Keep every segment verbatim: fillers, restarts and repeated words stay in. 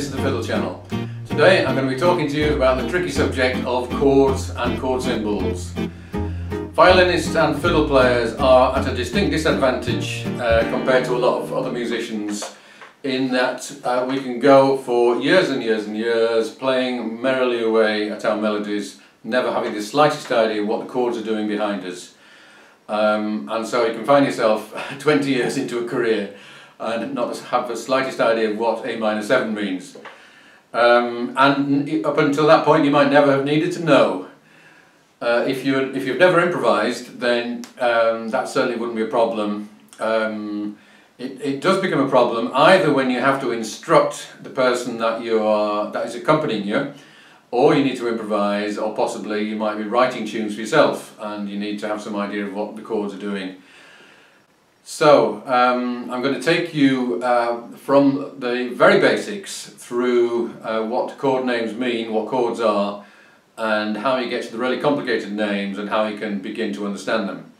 This is the Fiddle Channel. Today I'm going to be talking to you about the tricky subject of chords and chord symbols. Violinists and fiddle players are at a distinct disadvantage uh, compared to a lot of other musicians, in that uh, we can go for years and years and years playing merrily away at our melodies, never having the slightest idea what the chords are doing behind us. Um, and so you can find yourself twenty years into a career and not have the slightest idea of what A minor seven means. Um, and up until that point you might never have needed to know. Uh, if, you, if you've never improvised, then um, that certainly wouldn't be a problem. Um, it, it does become a problem either when you have to instruct the person that, you are, that is accompanying you, or you need to improvise, or possibly you might be writing tunes for yourself and you need to have some idea of what the chords are doing. So, um, I'm going to take you uh, from the very basics through uh, what chord names mean, what chords are, and how you get to the really complicated names and how you can begin to understand them.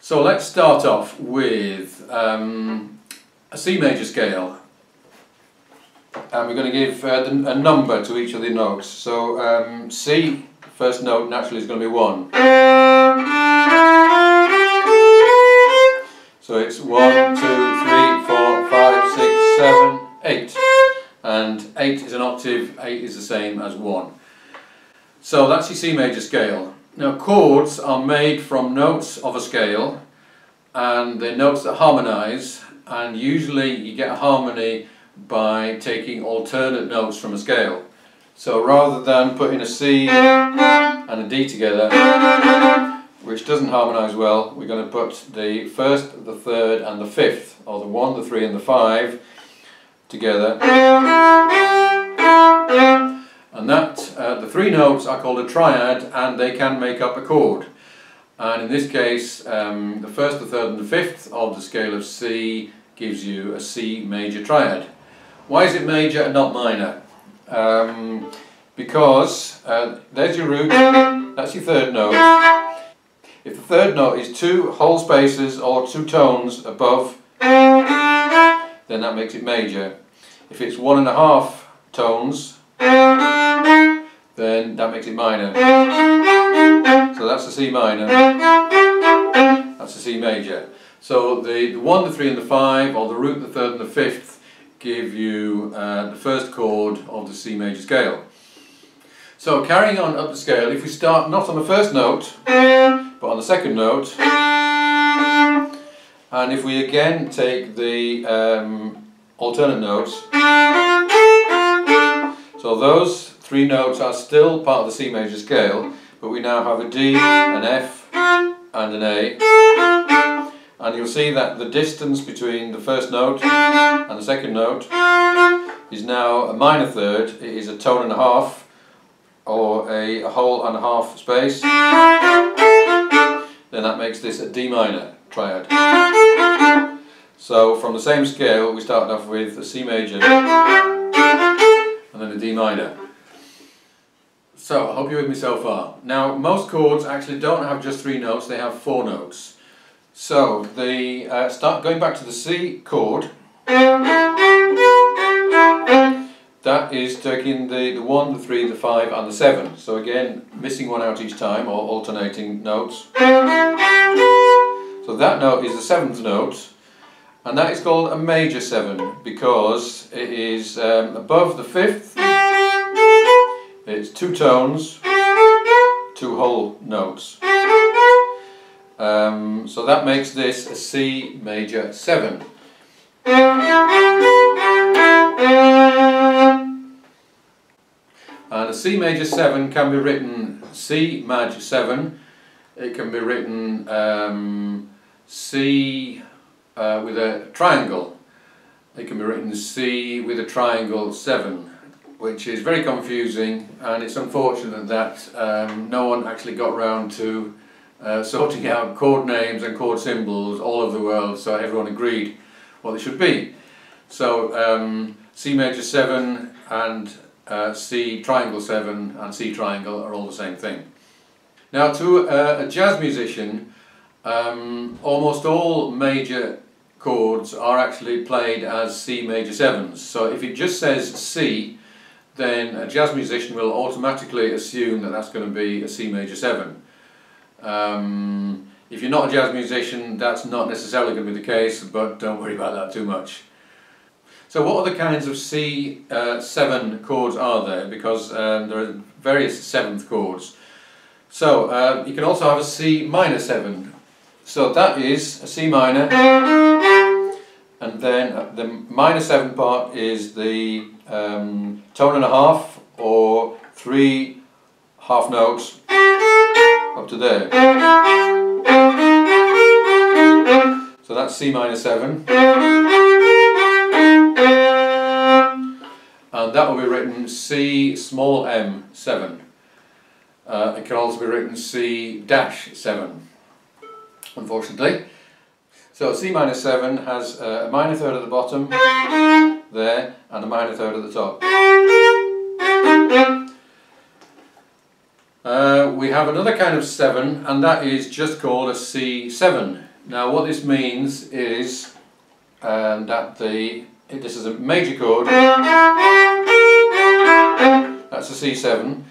So let's start off with um, a C major scale. And we're going to give uh, a number to each of the notes. So um, C, first note, naturally is going to be one. So it's one, two, three, four, five, six, seven, eight. And eight is an octave, eight is the same as one. So that's your C major scale. Now chords are made from notes of a scale, and they're notes that harmonise, and usually you get a harmony by taking alternate notes from a scale. So rather than putting a C and a D together, which doesn't harmonise well, we're going to put the first, the third and the fifth, or the one, the three and the five together. And that, uh, the three notes are called a triad, and they can make up a chord. And in this case, um, the first, the third and the fifth of the scale of C gives you a C major triad. Why is it major and not minor? Um, because, uh, there's your root, that's your third note. If the third note is two whole spaces or two tones above, then that makes it major. If it's one and a half tones, then that makes it minor. So that's a C minor. That's a C major. So the, the one, the three and the five, or the root, the third and the fifth, give you uh, the first chord of the C major scale. So carrying on up the scale, if we start not on the first note, but on the second note, and if we again take the um, alternate notes, so those three notes are still part of the C major scale, but we now have a D, an F and an A, and you'll see that the distance between the first note and the second note is now a minor third. It is a tone and a half, or a, a whole and a half space. Then that makes this a D minor triad. So from the same scale we started off with a C major and then a D minor. So I hope you're with me so far. Now most chords actually don't have just three notes, they have four notes. So they uh, start going back to the C chord. That is taking the, the one, the three, the five and the seven. So again, missing one out each time, or alternating notes. So that note is the seventh note, and that is called a major seven because it is um, above the fifth. It's two tones, two whole notes. Um, so that makes this a C major seven. And a C major seven can be written C major seven, it can be written um, C uh, with a triangle, it can be written C with a triangle seven, which is very confusing, and it's unfortunate that um, no one actually got round to uh, sorting out chord names and chord symbols all over the world so everyone agreed what they should be. So um, C major seven and Uh, C triangle seven and C triangle are all the same thing. Now to uh, a jazz musician, um, almost all major chords are actually played as C major sevenths. So if it just says C, then a jazz musician will automatically assume that that's going to be a C major seven. Um, if you're not a jazz musician, that's not necessarily going to be the case, but don't worry about that too much. So what other kinds of C uh, seven chords are there? Because um, there are various seventh chords. So uh, you can also have a C minor seven. So that is a C minor, and then the minor seven part is the um, tone and a half, or three half notes up to there. So that's C minor seven, and that will be written C small m seven. Uh, it can also be written C dash seven, unfortunately. So C minor seven has a minor third at the bottom there and a minor third at the top. Uh, we have another kind of seven, and that is just called a C seven. Now what this means is um, that the this is a major chord, that's a C seven.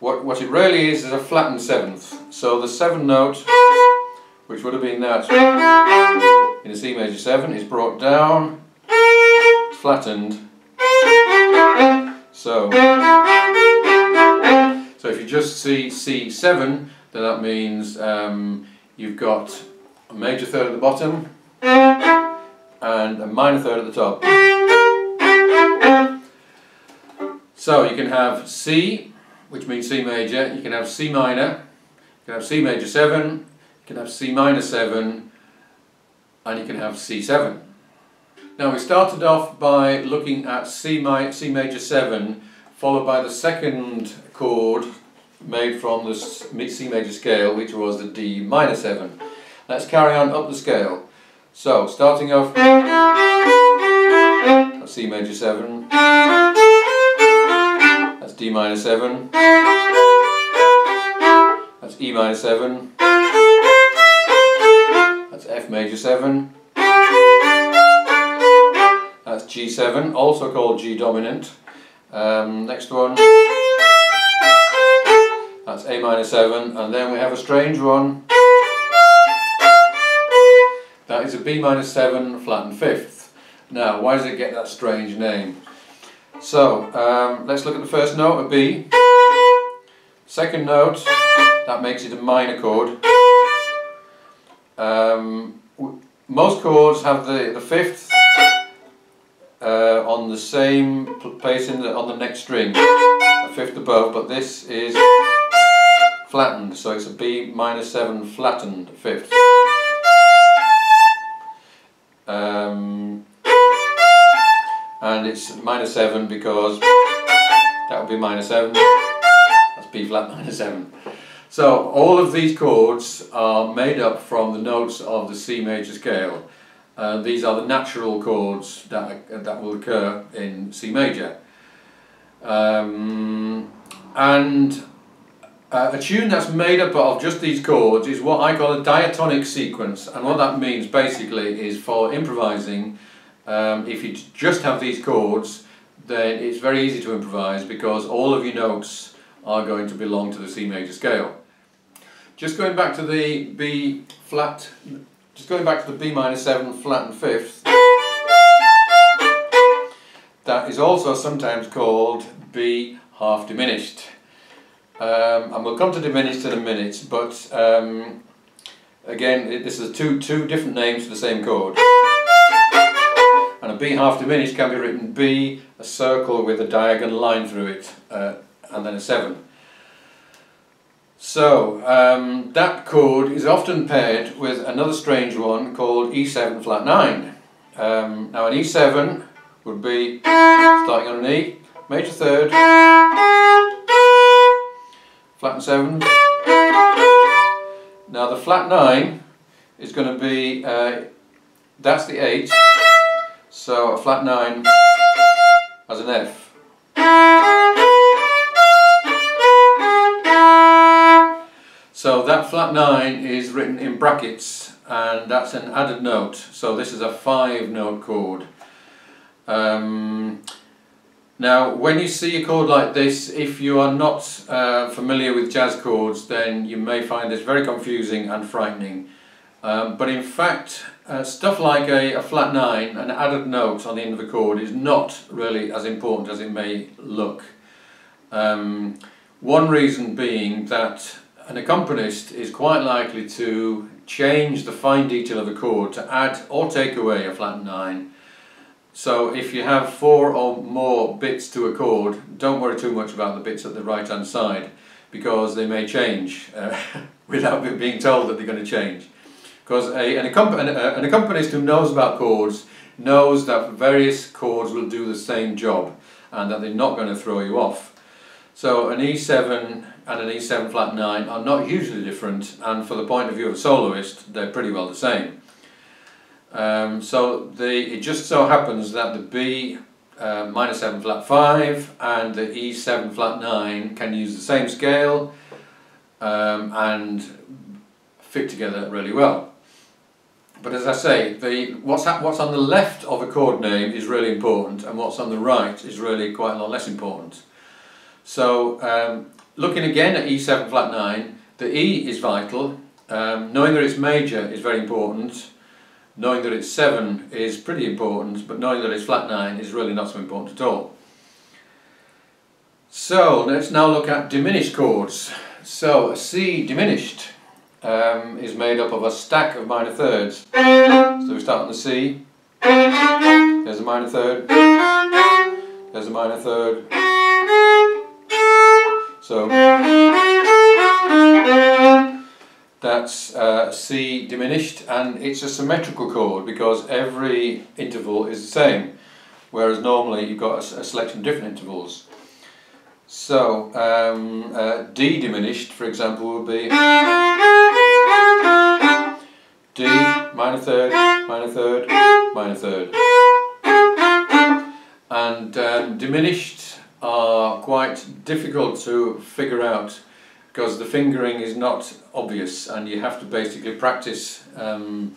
What, what it really is is a flattened seventh. So the seventh note, which would have been that in a C major seven, is brought down, flattened. So, so if you just see C seven, then that means um, you've got a major third at the bottom and a minor third at the top. So you can have C, which means C major, you can have C minor, you can have C major seven, you can have C minor seven, and you can have C seven. Now we started off by looking at C, mi C major seven, followed by the second chord made from the C major scale, which was the D minor seven. Let's carry on up the scale. So starting off, that's C major seven, that's D minor seven, that's E minor seven, F major seven, that's G seven, also called G dominant. Um, next one, that's A minor seven, and then we have a strange one, that is a B minor seven flattened fifth. Now why does it get that strange name? So um, let's look at the first note, a B. Second note, that makes it a minor chord. Um, most chords have the, the fifth uh, on the same place in the, on the next string, a fifth above, but this is flattened, so it's a B minor seven flattened fifth. Um, and it's minor seven because that would be minor seven, that's B flat minor seven. So all of these chords are made up from the notes of the C major scale. Uh, these are the natural chords that, that will occur in C major. Um, and uh, a tune that's made up of just these chords is what I call a diatonic sequence, and what that means basically is for improvising, um, if you just have these chords, then it's very easy to improvise because all of your notes are going to belong to the C major scale. Just going back to the B flat, just going back to the B minor seven flattened fifth, that is also sometimes called B half diminished, um, and we'll come to diminished in a minute. But um, again, it, this is two two different names for the same chord, and a B half diminished can be written B a circle with a diagonal line through it, uh, and then a seven. So um, that chord is often paired with another strange one called E seven flat nine. Um, now an E seven would be starting on an E, major third, flattened seven. Now the flat nine is going to be, uh, that's the eight, so a flat nine as an F. So that flat nine is written in brackets and that's an added note, so this is a five note chord. Um, now when you see a chord like this, if you are not uh, familiar with jazz chords, then you may find this very confusing and frightening. Um, but in fact, uh, stuff like a, a flat nine, an added note on the end of a chord, is not really as important as it may look. Um, one reason being that an accompanist is quite likely to change the fine detail of a chord to add or take away a flat nine. So if you have four or more bits to a chord, don't worry too much about the bits at the right hand side, because they may change uh, without being told that they're going to change. Because a, an, accompan an accompanist who knows about chords knows that various chords will do the same job and that they're not going to throw you off. So an E seven and an E seven flat nine are not hugely different, and for the point of view of a soloist, they're pretty well the same. Um, so the, it just so happens that the B uh, minor seven flat five and the E seven flat nine can use the same scale um, and fit together really well. But as I say, the, what's, what's on the left of a chord name is really important, and what's on the right is really quite a lot less important. So um, looking again at E seven flat nine, the E is vital. Um, knowing that it's major is very important, knowing that it's seven is pretty important, but knowing that it's flat nine is really not so important at all. So let's now look at diminished chords. So a C diminished um, is made up of a stack of minor thirds. So we start on the C, there's a minor third, there's a minor third, so that's uh, C diminished, and it's a symmetrical chord because every interval is the same, whereas normally you've got a, a selection of different intervals. So um, uh, D diminished, for example, would be D, minor third, minor third, minor third. And um, diminished are quite difficult to figure out because the fingering is not obvious, and you have to basically practice um,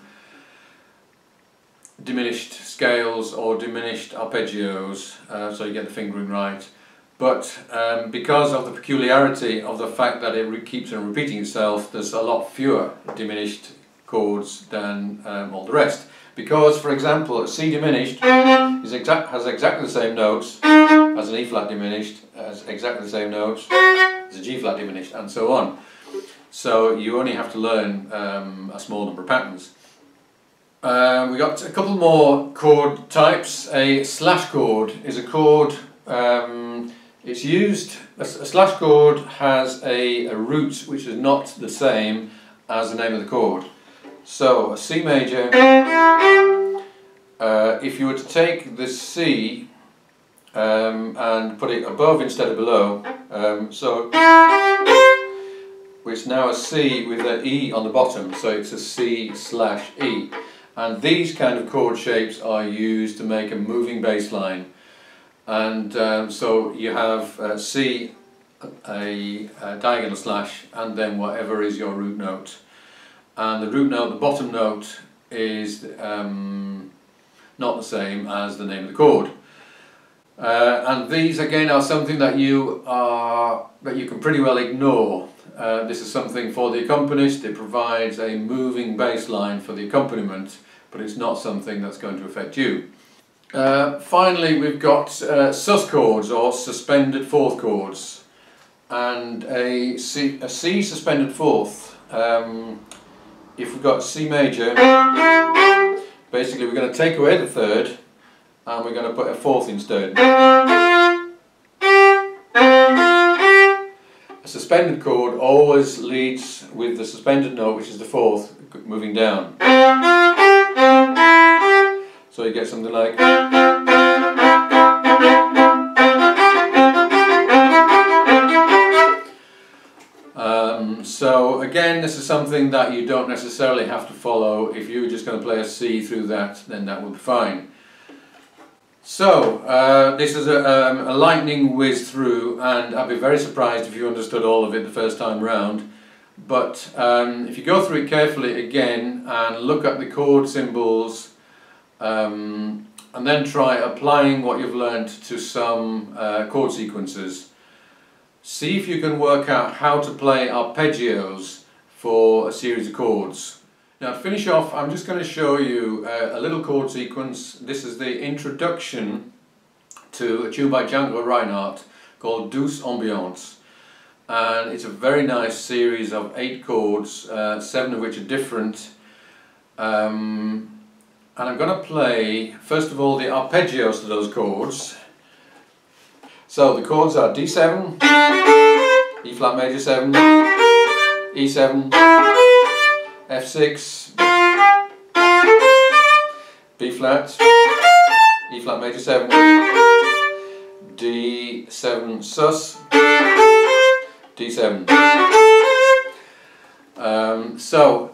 diminished scales or diminished arpeggios uh, so you get the fingering right. But um, because of the peculiarity of the fact that it re keeps on repeating itself, there's a lot fewer diminished chords than um, all the rest. Because, for example, a C diminished is exact, has exactly the same notes as an E flat diminished, has exactly the same notes as a G flat diminished, and so on. So you only have to learn um, a small number of patterns. Uh, we got a couple more chord types. A slash chord is a chord. Um, it's used. A, a slash chord has a, a root which is not the same as the name of the chord. So a C major, uh, if you were to take this C um, and put it above instead of below, um, so it's now a C with an E on the bottom, so it's a C slash E. And these kind of chord shapes are used to make a moving bass line. And um, so you have a C, a, a diagonal slash, and then whatever is your root note. And the root note, the bottom note, is um, not the same as the name of the chord. Uh, and these again are something that you are that you can pretty well ignore. Uh, this is something for the accompanist. It provides a moving bass line for the accompaniment, but it's not something that's going to affect you. Uh, finally, we've got uh, sus chords, or suspended fourth chords, and a C, a C suspended fourth. Um, If we've got C major, basically we're going to take away the third and we're going to put a fourth instead. A suspended chord always leads with the suspended note, which is the fourth, moving down. So you get something like... So again, this is something that you don't necessarily have to follow. If you're just going to play a C through that, then that will be fine. So uh, this is a, um, a lightning whiz through, and I'd be very surprised if you understood all of it the first time round. But um, if you go through it carefully again and look at the chord symbols, um, and then try applying what you've learned to some uh, chord sequences, see if you can work out how to play arpeggios for a series of chords. Now to finish off, I'm just going to show you a, a little chord sequence. This is the introduction to a tune by Django Reinhardt called Douce Ambiance. And it's a very nice series of eight chords, uh, seven of which are different. Um, and I'm going to play, first of all, the arpeggios to those chords. So the chords are D seven, E-flat major seven, E seven, F six, B-flat, E-flat major seven, D seven sus, D seven. Um, so,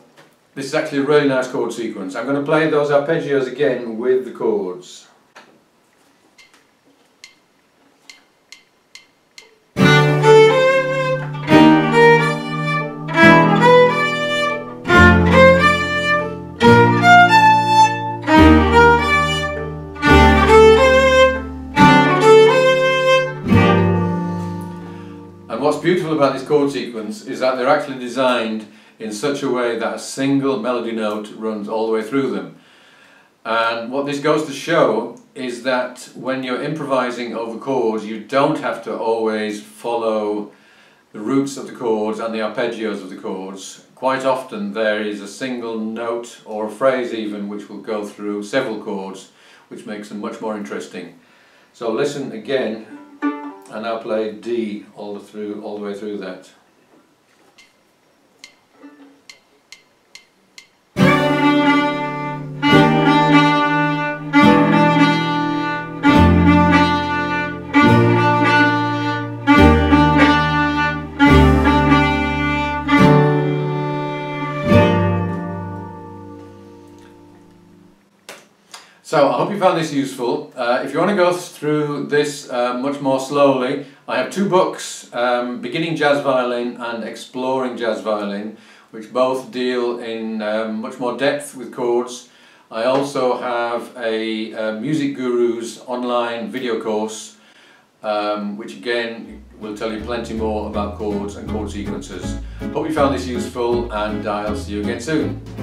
this is actually a really nice chord sequence. I'm going to play those arpeggios again with the chords. Beautiful about this chord sequence is that they're actually designed in such a way that a single melody note runs all the way through them. And what this goes to show is that when you're improvising over chords, you don't have to always follow the roots of the chords and the arpeggios of the chords. Quite often there is a single note or a phrase even which will go through several chords, which makes them much more interesting. So listen again. And I'll play D all the through all the way through that. So I hope you found this useful. Uh, if you want to go through this uh, much more slowly, I have two books, um, Beginning Jazz Violin and Exploring Jazz Violin, which both deal in um, much more depth with chords. I also have a, a Music Guru's online video course, um, which again will tell you plenty more about chords and chord sequences. Hope you found this useful, and I'll see you again soon.